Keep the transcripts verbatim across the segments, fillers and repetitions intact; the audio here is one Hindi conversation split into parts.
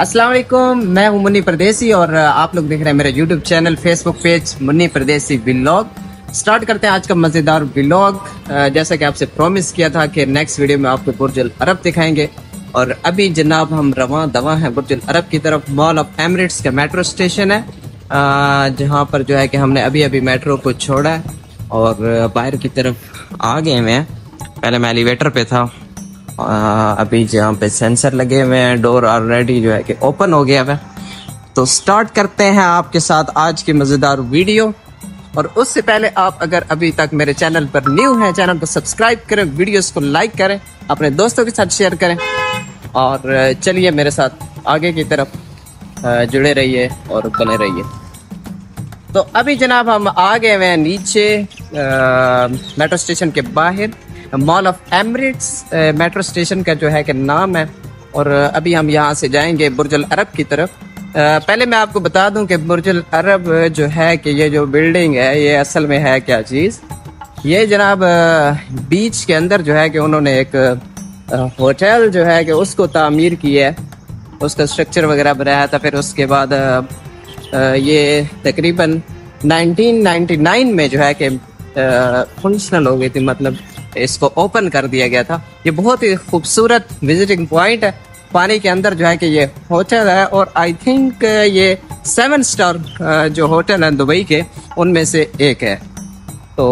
अस्सलाम वालेकुम, मैं हूं मुन्नी प्रदेशी और आप लोग देख रहे हैं मेरा YouTube channel, Facebook page Munni Pradeshi vlog. Start करते हैं आज का मज़ेदार व्लॉग। जैसा कि आपसे प्रॉमिस किया था कि नेक्स्ट वीडियो में आपको बुर्ज अल अरब दिखाएंगे और अभी जनाब हम रवा दवा हैं बुर्ज अल अरब की तरफ। मॉल ऑफ एमिरेट्स का मेट्रो स्टेशन है जहाँ पर जो है कि हमने अभी अभी मेट्रो को छोड़ा है और बाहर की तरफ आ गए हुए हैं। पहले मैं एलिवेटर पे था, आ, अभी जहाँ पे सेंसर लगे हुए हैं, डोर ऑलरेडी जो है कि ओपन हो गया है। तो स्टार्ट करते हैं आपके साथ आज की मज़ेदार वीडियो। और उससे पहले आप अगर अभी तक मेरे चैनल पर न्यू हैं, चैनल को सब्सक्राइब करें, वीडियोस को लाइक करें, अपने दोस्तों के साथ शेयर करें और चलिए मेरे साथ आगे की तरफ जुड़े रहिए और बने रहिए। तो अभी जनाब हम आ गए हुए हैं नीचे मेट्रो स्टेशन के बाहर। Mall of Emirates metro station का जो है कि नाम है और अभी हम यहाँ से जाएंगे बुर्ज अल अरब की तरफ। आ, पहले मैं आपको बता दूं कि बुर्ज अल अरब जो है कि ये जो बिल्डिंग है ये असल में है क्या चीज़। ये जनाब बीच के अंदर जो है कि उन्होंने एक होटल जो है कि उसको तामीर किया है, उसका स्ट्रक्चर वगैरह बनाया था। फिर उसके बाद ये तकरीबन नाइनटीन नाइन्टी नाइन में जो है कि फंक्शनल हो गई थी, मतलब इसको ओपन कर दिया गया था। ये बहुत ही खूबसूरत विजिटिंग पॉइंट है। पानी के अंदर जो है कि ये होटल है और आई थिंक ये सेवन स्टार जो होटल है दुबई के उनमें से एक है। तो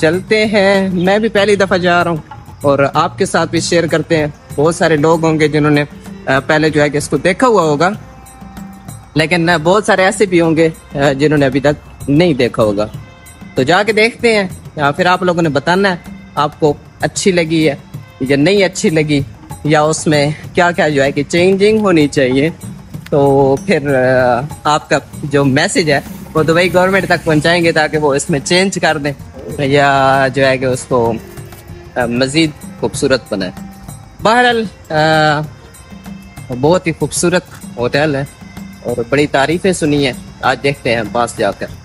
चलते हैं, मैं भी पहली दफ़ा जा रहा हूँ और आपके साथ भी शेयर करते हैं। बहुत सारे लोग होंगे जिन्होंने पहले जो है कि इसको देखा हुआ होगा, लेकिन बहुत सारे ऐसे भी होंगे जिन्होंने अभी तक नहीं देखा होगा। तो जाके देखते हैं या फिर आप लोगों ने बताना है आपको अच्छी लगी है या नहीं अच्छी लगी, या उसमें क्या क्या जो है कि चेंजिंग होनी चाहिए। तो फिर आपका जो मैसेज है वो दुबई गवर्नमेंट तक पहुंचाएंगे ताकि वो इसमें चेंज कर दें या जो है कि उसको मज़ीद खूबसूरत बनाए। बहरहाल बहुत ही खूबसूरत होटल है और बड़ी तारीफ़ें सुनी है। आज देखते हैं पास जाकर।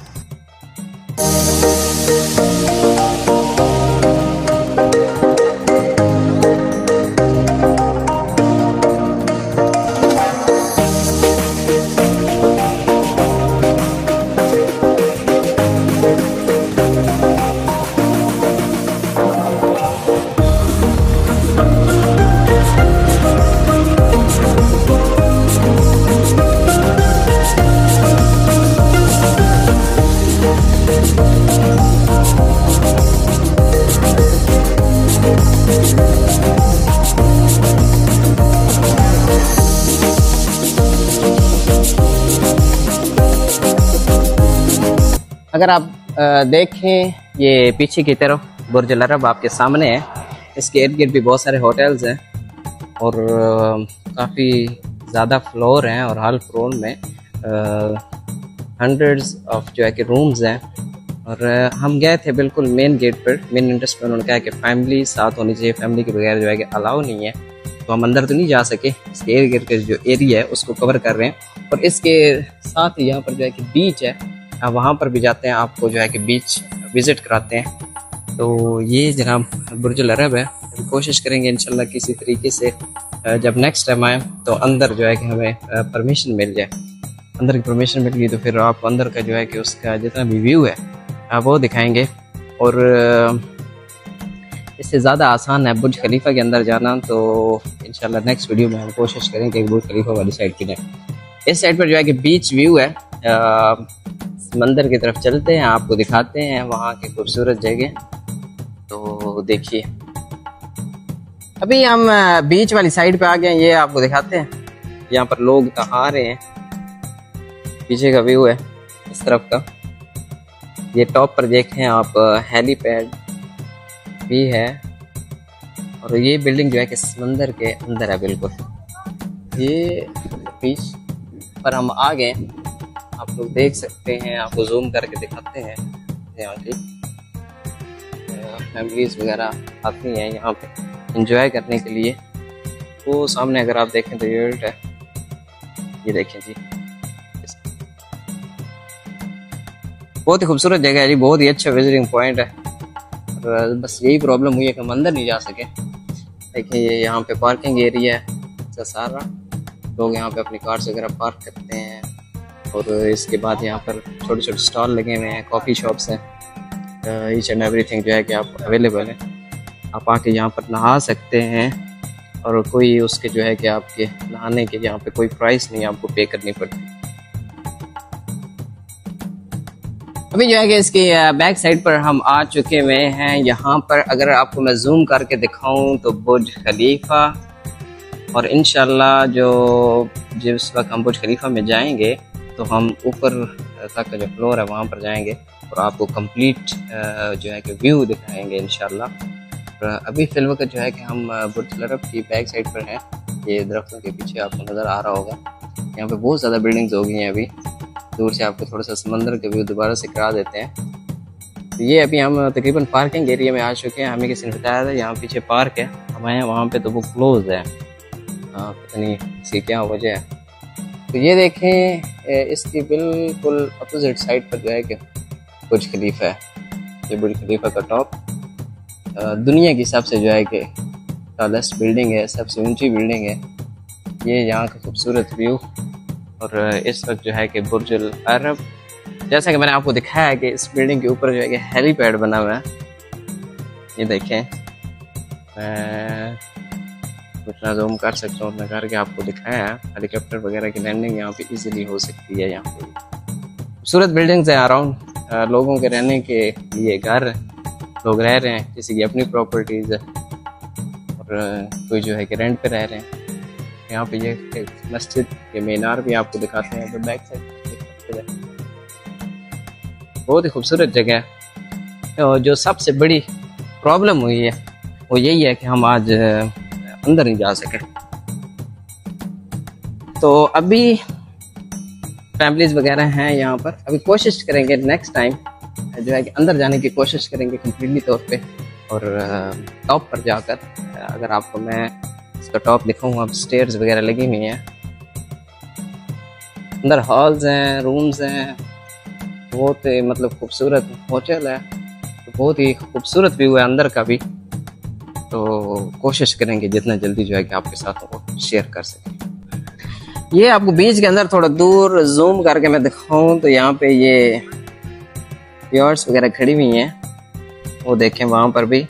अगर आप देखें ये पीछे की तरफ बुर्ज अल अरब आपके सामने है, इसके इर्द गिर्द भी बहुत सारे होटल्स हैं और काफ़ी ज़्यादा फ्लोर हैं और हर फ्लोर में हंड्रेड्स ऑफ जो है कि रूम्स हैं। और हम गए थे बिल्कुल मेन गेट पर, मेन इंटरेस्ट पर। उन्होंने कहा कि फैमिली साथ होनी चाहिए, फैमिली के बगैर जो है कि अलाउ नहीं है। तो हम अंदर तो नहीं जा सके, इसके इर्द गिर्द जो एरिया है उसको कवर कर रहे हैं। और इसके साथ ही यहाँ पर जो है कि बीच है, वहाँ पर भी जाते हैं, आपको जो है कि बीच विज़िट कराते हैं। तो ये जनाब बुर्ज अल अरब है। कोशिश करेंगे इंशाल्लाह किसी तरीके से जब नेक्स्ट टाइम आए तो अंदर जो है कि हमें परमिशन मिल जाए। अंदर की परमिशन मिल गई तो फिर आप अंदर का जो है कि उसका जितना भी व्यू है आप वो दिखाएंगे। और इससे ज़्यादा आसान है बुर्ज खलीफा के अंदर जाना। तो इंशाल्लाह नेक्स्ट वीडियो में हम कोशिश करेंगे कि बुर्ज खलीफा वाली साइड की जाए। इस साइड पर जो है कि बीच व्यू है। आ, मंदिर की तरफ चलते हैं, आपको दिखाते हैं वहाँ की खूबसूरत जगह। तो देखिए अभी हम बीच वाली साइड पे आ गए हैं, ये आपको दिखाते हैं। यहाँ पर लोग आ रहे हैं, पीछे का व्यू है इस तरफ का। ये टॉप पर देखें आप हेलीपैड भी है और ये बिल्डिंग जो है कि समंदर के अंदर है बिल्कुल। ये बीच पर हम आ गए, आप लोग देख सकते हैं, आपको जूम करके दिखाते हैं। यहाँ की फैमिलीज वगैरह आती हैं यहाँ पे एंजॉय करने के लिए। वो सामने अगर आप देखें तो ये है, ये देखें जी, बहुत ही खूबसूरत जगह है जी, बहुत ही अच्छा विजिटिंग पॉइंट है। और बस यही प्रॉब्लम हुई है कि हम अंदर नहीं जा सके। देखिए ये यहाँ पे पार्किंग एरिया है सारा, लोग यहाँ पे अपनी कार्स वगैरह पार्क करते हैं। और इसके बाद यहाँ पर छोटे छोटे स्टॉल लगे हुए हैं, कॉफ़ी शॉप्स हैं, ईच एंड एवरीथिंग जो है कि आप अवेलेबल है। आप आके यहाँ पर नहा सकते हैं और कोई उसके जो है कि आपके नहाने के यहाँ पे कोई प्राइस नहीं आपको पे करनी पड़ती। अभी जो है कि इसके बैक साइड पर हम आ चुके हुए हैं। यहाँ पर अगर आपको मैं जूम करके दिखाऊं तो बुर्ज खलीफा, और इंशाल्लाह जो जिस वक्त हम बुर्ज खलीफा में जाएंगे तो हम ऊपर तक का जो फ्लोर है वहाँ पर जाएंगे और आपको कंप्लीट जो है कि व्यू दिखाएंगे इंशाल्लाह। अभी फिल्म का जो है कि हम बुर्ज अल अरब की बैक साइड पर हैं। ये दरख्तों के पीछे आपको नज़र आ रहा होगा, यहाँ पे बहुत ज़्यादा बिल्डिंग्स हो गई हैं। अभी दूर से आपको थोड़ा सा समंदर का व्यू दोबारा से करा देते हैं। तो ये अभी हम तकरीबन पार्किंग एरिया में आ चुके हैं। हमें किसी ने बताया था यहाँ पीछे पार्क है, हम आए हैं वहाँ पर तो वो क्लोज है, पता नहीं इसकी क्या वजह है। तो ये देखें, इसकी बिल्कुल अपोजिट साइड पर जो है कि बुर्ज खलीफा है। ये बुर्ज खलीफा का टॉप दुनिया की सबसे जो है कि टॉलेस्ट बिल्डिंग है, सबसे ऊंची बिल्डिंग है। ये यहाँ का खूबसूरत व्यू। और इस वक्त जो है कि बुर्ज अल अरब, जैसा कि मैंने आपको दिखाया है कि इस बिल्डिंग के ऊपर जो है कि हेलीपैड बना हुआ है। ये देखें, मैं इतना ज़ूम कर सकता हूँ अपने घर के, आपको दिखाया है। हेलीकॉप्टर वगैरह की लैंडिंग यहाँ पे इजीली हो सकती है। यहाँ पे खूबसूरत बिल्डिंग्स हैं अराउंड, लोगों के रहने के लिए घर, लोग रह रहे हैं, किसी की अपनी प्रॉपर्टीज़ है और कोई जो है कि रेंट पे रह रहे हैं। यहाँ पे ये मस्जिद के मीनार भी आपको दिखाते हैं। तो बैक साइड बहुत ही खूबसूरत जगह है। और जो सबसे बड़ी प्रॉब्लम हुई है वो यही है कि हम आज अंदर नहीं जा सके। तो अभी फैमिलीज वगैरह हैं यहाँ पर, अभी कोशिश करेंगे नेक्स्ट टाइम जो है कि अंदर जाने की कोशिश करेंगे कम्प्लीटली तौर पे। और टॉप पर जाकर अगर आपको मैं इसका टॉप दिखाऊँ, आप स्टेयर्स वगैरह लगी हुई हैं, अंदर हॉल्स हैं, रूम्स हैं, बहुत ही मतलब खूबसूरत होटल है। तो बहुत ही खूबसूरत व्यू है अंदर का भी। तो कोशिश करेंगे जितना जल्दी जो है कि आपके साथ वो शेयर कर सकें। ये आपको बीच के अंदर थोड़ा दूर जूम करके मैं दिखाऊं तो यहाँ पे ये यार्ड्स वगैरह खड़ी हुई हैं, वो देखें वहाँ पर भी।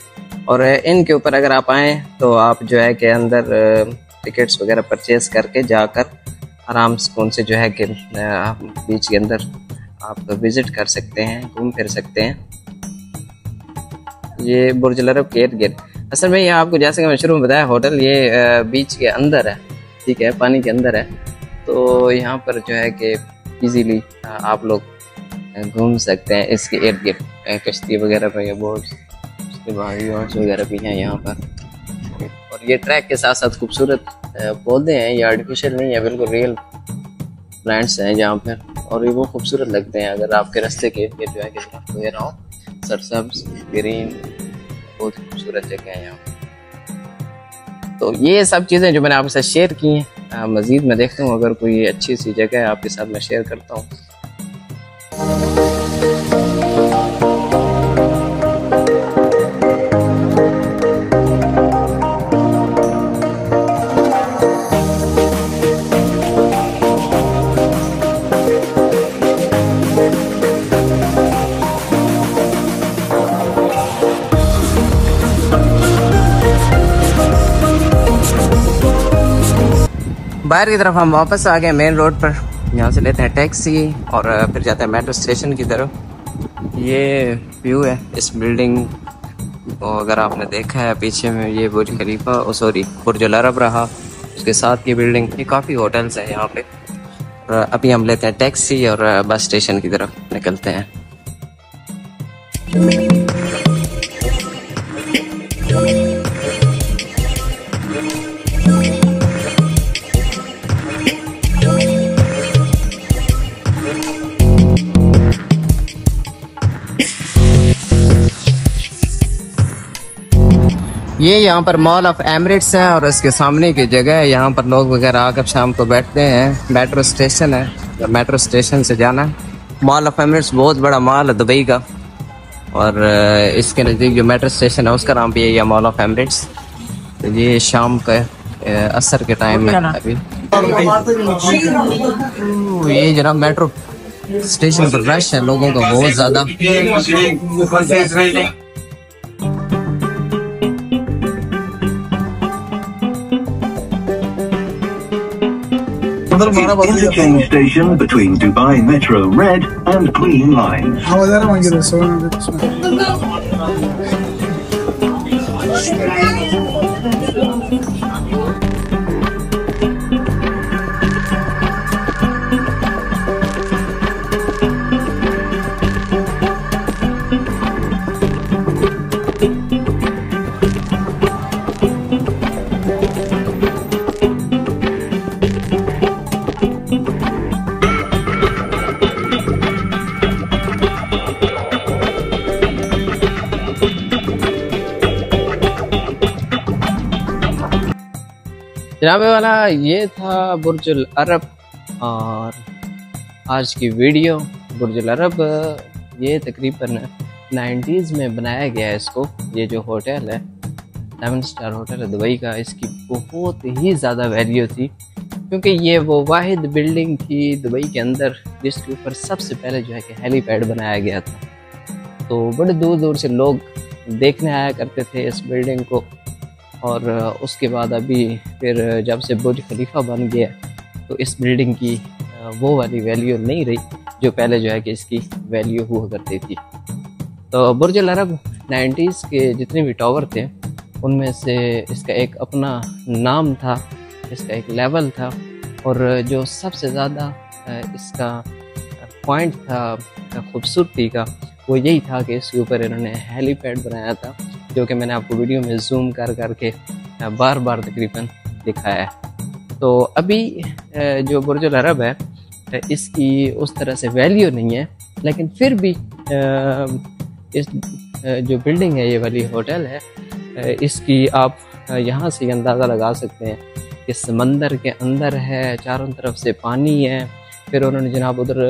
और इनके ऊपर अगर आप आए तो आप जो है कि अंदर टिकट्स वगैरह परचेज करके जाकर आराम सुकून से जो है कि आप बीच के अंदर आप विज़िट कर सकते हैं, घूम फिर सकते हैं। ये बुर्ज अल अरब के इर्द गिर्द असल में, ये आपको जैसे कि मैं शुरू में बताया, होटल ये बीच के अंदर है, ठीक है, पानी के अंदर है। तो यहाँ पर जो है कि इजीली आप लोग घूम सकते हैं इसके इर्द गिर्द। कश्ती वगैरह पर बोट्स वगैरह भी हैं यहाँ पर। और ये ट्रैक के साथ साथ खूबसूरत पौधे हैं, ये आर्टिफिशियल नहीं है, बिल्कुल रियल प्लांट्स हैं यहाँ पर। और ये वो खूबसूरत लगते हैं अगर आपके रास्ते के इर्द गिर्द जो है कि दरख्त वगैरह हो, सरसब्ज ग्रीन, बहुत खूबसूरत जगह है यहाँ। तो ये सब चीज़ें जो मैंने आपके साथ शेयर की हैं, मज़ीद मैं देखता हूँ अगर कोई अच्छी सी जगह है आपके साथ मैं शेयर करता हूँ। बाहर की तरफ हम वापस आ गए मेन रोड पर। यहाँ से लेते हैं टैक्सी और फिर जाते हैं मेट्रो स्टेशन की तरफ। ये व्यू है इस बिल्डिंग को, अगर आपने देखा है पीछे में ये बुर्ज खलीफा और सॉरी बुर्ज अल अरब रहा, उसके साथ की बिल्डिंग, ये काफ़ी होटल्स हैं यहाँ पे। और अभी हम लेते हैं टैक्सी और बस स्टेशन की तरफ निकलते हैं। ये यहाँ पर मॉल ऑफ एमिरेट्स है और इसके सामने की जगह है। यहाँ पर लोग वगैरह आकर शाम को बैठते हैं। मेट्रो स्टेशन है और मेट्रो स्टेशन से जाना है मॉल ऑफ एमिरेट्स, बहुत बड़ा मॉल है दुबई का। और इसके नज़दीक जो मेट्रो स्टेशन है उसका नाम भी है मॉल ऑफ एमिरेट्स। तो ये शाम का असर के टाइम में अभी ये जनाब मेट्रो स्टेशन पर रश है, लोगों का बहुत ज्यादा। Station between Dubai Metro Red and Green Line. जनाबे वाला ये था बुर्ज अल अरब और आज की वीडियो। बुर्ज अल अरब ये तकरीबन नाइन्टीज़ में बनाया गया है। इसको ये जो होटल है सेवन स्टार होटल है दुबई का, इसकी बहुत ही ज़्यादा वैल्यू थी क्योंकि ये वो वाहिद बिल्डिंग थी दुबई के अंदर जिसके ऊपर सबसे पहले जो है कि हेलीपैड बनाया गया था। तो बड़े दूर दूर से लोग देखने आया करते थे इस बिल्डिंग को और उसके बाद अभी फिर जब से बुर्ज खलीफा बन गया तो इस बिल्डिंग की वो वाली वैल्यू नहीं रही जो पहले जो है कि इसकी वैल्यू हुआ करती थी। तो बुर्ज अल अरब नाइन्टीज़ के जितने भी टावर थे उनमें से इसका एक अपना नाम था, इसका एक लेवल था और जो सबसे ज़्यादा इसका पॉइंट था खूबसूरती का वो यही था कि इसके ऊपर इन्होंने हेलीपैड बनाया था जो कि मैंने आपको वीडियो में जूम कर करके बार बार तकरीबन दिखाया है। तो अभी जो बुर्ज अल अरब है इसकी उस तरह से वैल्यू नहीं है, लेकिन फिर भी इस जो बिल्डिंग है ये वाली होटल है इसकी आप यहाँ से अंदाज़ा लगा सकते हैं कि समंदर के अंदर है, चारों तरफ से पानी है। फिर उन्होंने जनाब उधर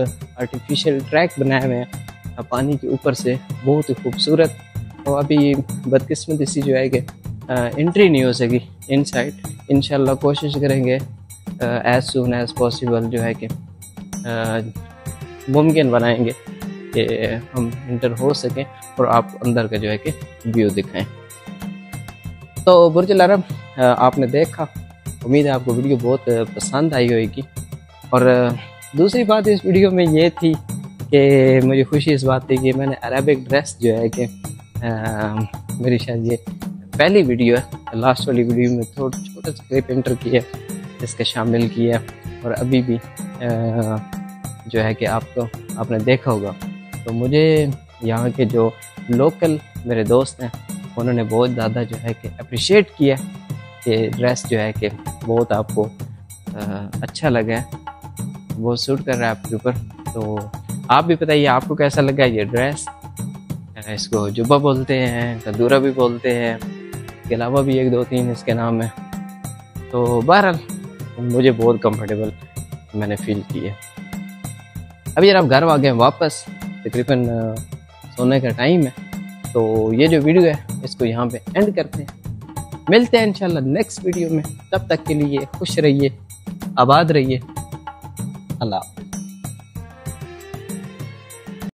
आर्टिफिशियल ट्रैक बनाए हुए हैं पानी के ऊपर से, बहुत ही खूबसूरत। और अभी बदकिस्मती सी जो है कि एंट्री नहीं हो सकी इनसाइड, इंशाल्लाह कोशिश करेंगे एज सून एज पॉसिबल जो है कि मुमकिन बनाएंगे कि हम इंटर हो सकें और आप अंदर का जो है कि व्यू दिखाएं। तो बुर्ज अल अरब आपने देखा, उम्मीद है आपको वीडियो बहुत पसंद आई होगी। और दूसरी बात इस वीडियो में ये थी कि मुझे खुशी इस बात थी कि मैंने अरेबिक ड्रेस जो है कि आ, मेरी शायद ये पहली वीडियो है, लास्ट वाली वीडियो में थोड़ा छोटा सा क्लिप एंटर किया इसका शामिल किया और अभी भी आ, जो है कि आपको आपने देखा होगा। तो मुझे यहाँ के जो लोकल मेरे दोस्त हैं उन्होंने बहुत ज़्यादा जो है कि अप्रिशिएट किया कि ड्रेस जो है कि बहुत आपको आ, अच्छा लगा, बहुत सूट कर रहा है आपके ऊपर। तो आप भी बताइए आपको कैसा लगा ये ड्रेस। इसको जुब्बा बोलते हैं, कदूरा भी बोलते हैं, इसके अलावा भी एक दो तीन इसके नाम है। तो बहरहाल मुझे बहुत कंफर्टेबल मैंने फील किया। अभी जरा आप घर आ गए वापस, तकरीबन सोने का टाइम है। तो ये जो वीडियो है इसको यहाँ पे एंड करते हैं, मिलते हैं इंशाल्लाह नेक्स्ट वीडियो में। तब तक के लिए खुश रहिए, आबाद रहिए, अल्लाह।